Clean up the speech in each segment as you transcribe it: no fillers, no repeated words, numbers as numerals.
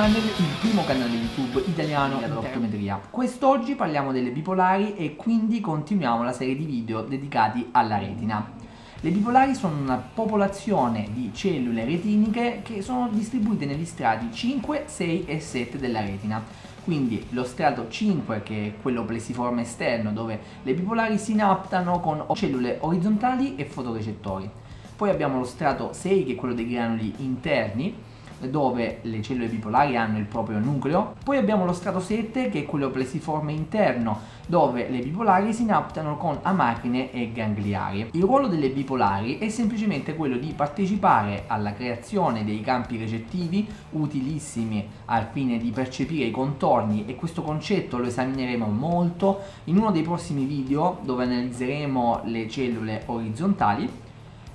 Channel, il primo canale YouTube italiano dell'optometria. Quest'oggi parliamo delle bipolari e quindi continuiamo la serie di video dedicati alla retina. Le bipolari sono una popolazione di cellule retiniche che sono distribuite negli strati 5, 6 e 7 della retina. Quindi lo strato 5, che è quello plessiforme esterno dove le bipolari sinaptano con cellule orizzontali e fotorecettori. Poi abbiamo lo strato 6, che è quello dei granuli interni, dove le cellule bipolari hanno il proprio nucleo. Poi abbiamo lo strato 7, che è quello plessiforme interno, dove le bipolari sinaptano con amacrine e gangliari. Il ruolo delle bipolari è semplicemente quello di partecipare alla creazione dei campi recettivi, utilissimi al fine di percepire i contorni, e questo concetto lo esamineremo molto in uno dei prossimi video, dove analizzeremo le cellule orizzontali.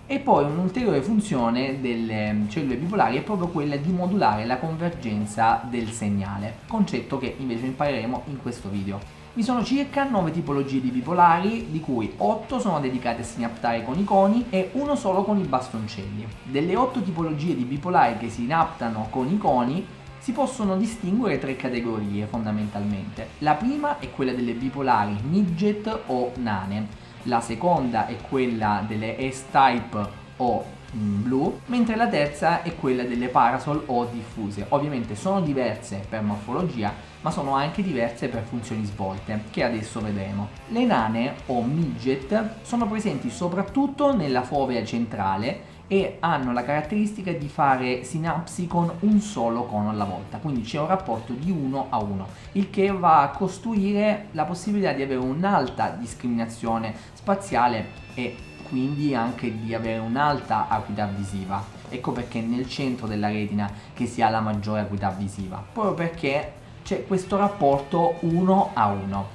E poi un'ulteriore funzione delle cellule bipolari è proprio quella di modulare la convergenza del segnale, concetto che invece impareremo in questo video. Vi sono circa 9 tipologie di bipolari, di cui 8 sono dedicate a sinaptare con i coni e uno solo con i bastoncelli. Delle 8 tipologie di bipolari che sinaptano con i coni si possono distinguere 3 categorie fondamentalmente. La prima è quella delle bipolari midget o nane. La seconda è quella delle S-type o blu, mentre la terza è quella delle parasol o diffuse. Ovviamente sono diverse per morfologia, ma sono anche diverse per funzioni svolte, che adesso vedremo. Le nane o midget sono presenti soprattutto nella fovea centrale e hanno la caratteristica di fare sinapsi con un solo cono alla volta, quindi c'è un rapporto di 1 a 1, il che va a costruire la possibilità di avere un'alta discriminazione spaziale e quindi anche di avere un'alta acuità visiva. Ecco perché è nel centro della retina che si ha la maggiore acuità visiva, proprio perché c'è questo rapporto 1 a 1.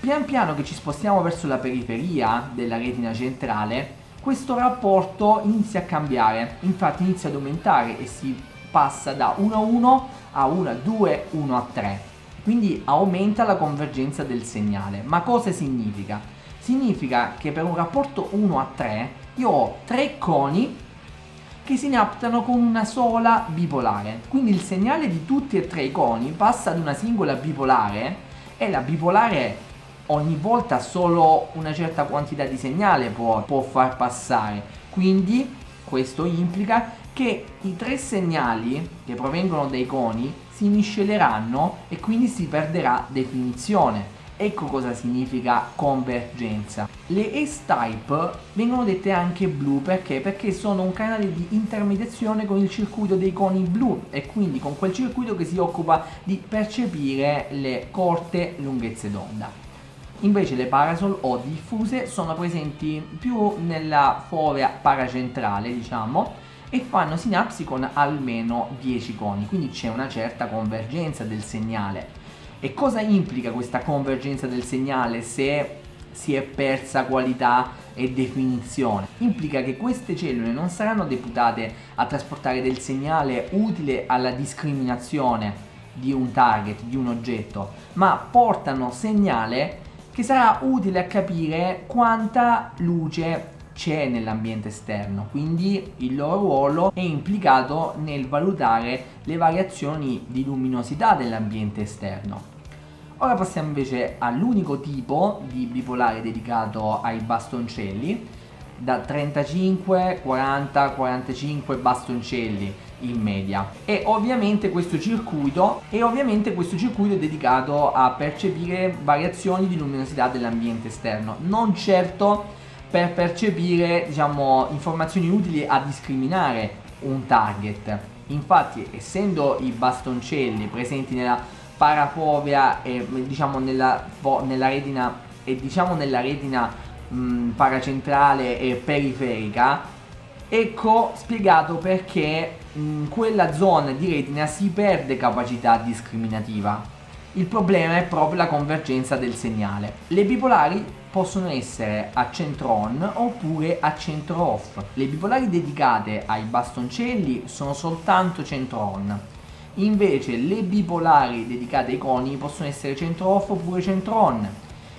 Pian piano che ci spostiamo verso la periferia della retina centrale, questo rapporto inizia a cambiare, infatti inizia ad aumentare e si passa da 1 a 1 a 1 a 2, 1 a 3. Quindi aumenta la convergenza del segnale. Ma cosa significa? Significa che per un rapporto 1 a 3 io ho 3 coni che sinaptano con una sola bipolare. Quindi il segnale di tutti e 3 i coni passa ad una singola bipolare e la bipolare ogni volta solo una certa quantità di segnale può far passare, quindi questo implica che i 3 segnali che provengono dai coni si misceleranno e quindi si perderà definizione. Ecco cosa significa convergenza. Le S-type vengono dette anche blu perché? Perché sono un canale di intermediazione con il circuito dei coni blu e quindi con quel circuito che si occupa di percepire le corte lunghezze d'onda. Invece le parasol o diffuse sono presenti più nella fovea paracentrale, diciamo, e fanno sinapsi con almeno 10 coni, quindi c'è una certa convergenza del segnale. E cosa implica questa convergenza del segnale se si è persa qualità e definizione? Implica che queste cellule non saranno deputate a trasportare del segnale utile alla discriminazione di un target, di un oggetto, ma portano segnale che sarà utile a capire quanta luce c'è nell'ambiente esterno, quindi il loro ruolo è implicato nel valutare le variazioni di luminosità dell'ambiente esterno. Ora passiamo invece all'unico tipo di bipolare dedicato ai bastoncelli, da 35, 40, 45 bastoncelli in media, e ovviamente questo circuito è dedicato a percepire variazioni di luminosità dell'ambiente esterno, non certo per percepire, diciamo, informazioni utili a discriminare un target. Infatti, essendo i bastoncelli presenti nella parafovea e diciamo nella retina paracentrale e periferica, ecco spiegato perché in quella zona di retina si perde capacità discriminativa. Il problema è proprio la convergenza del segnale. Le bipolari possono essere a centro on oppure a centro off. Le bipolari dedicate ai bastoncelli sono soltanto centro on. Invece le bipolari dedicate ai coni possono essere centro off oppure centro on.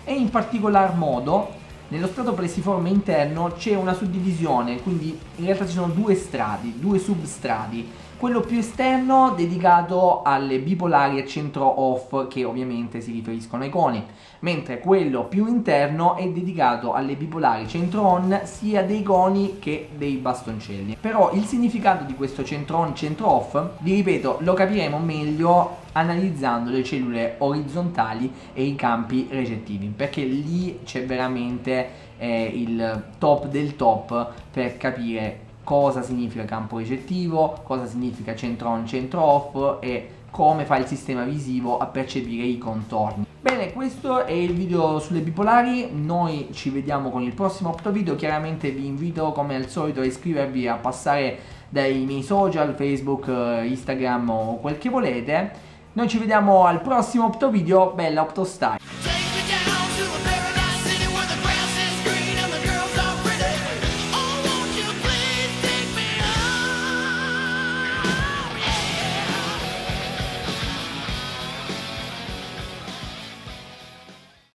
E in particolar modo nello strato plessiforme interno c'è una suddivisione, quindi in realtà ci sono 2 strati, 2 substrati quello più esterno dedicato alle bipolari e centro off, che ovviamente si riferiscono ai coni, mentre quello più interno è dedicato alle bipolari centro on sia dei coni che dei bastoncelli. Però il significato di questo centro on centro off, vi ripeto, lo capiremo meglio analizzando le cellule orizzontali e i campi recettivi, perché lì c'è veramente il top del top per capire cosa significa campo recettivo, cosa significa centro on, centro off e come fa il sistema visivo a percepire i contorni. Bene, questo è il video sulle bipolari, noi ci vediamo con il prossimo Opto video. Chiaramente vi invito come al solito a iscrivervi, a passare dai miei social, Facebook, Instagram o quel che volete. Noi ci vediamo al prossimo Opto video, bella optosyle!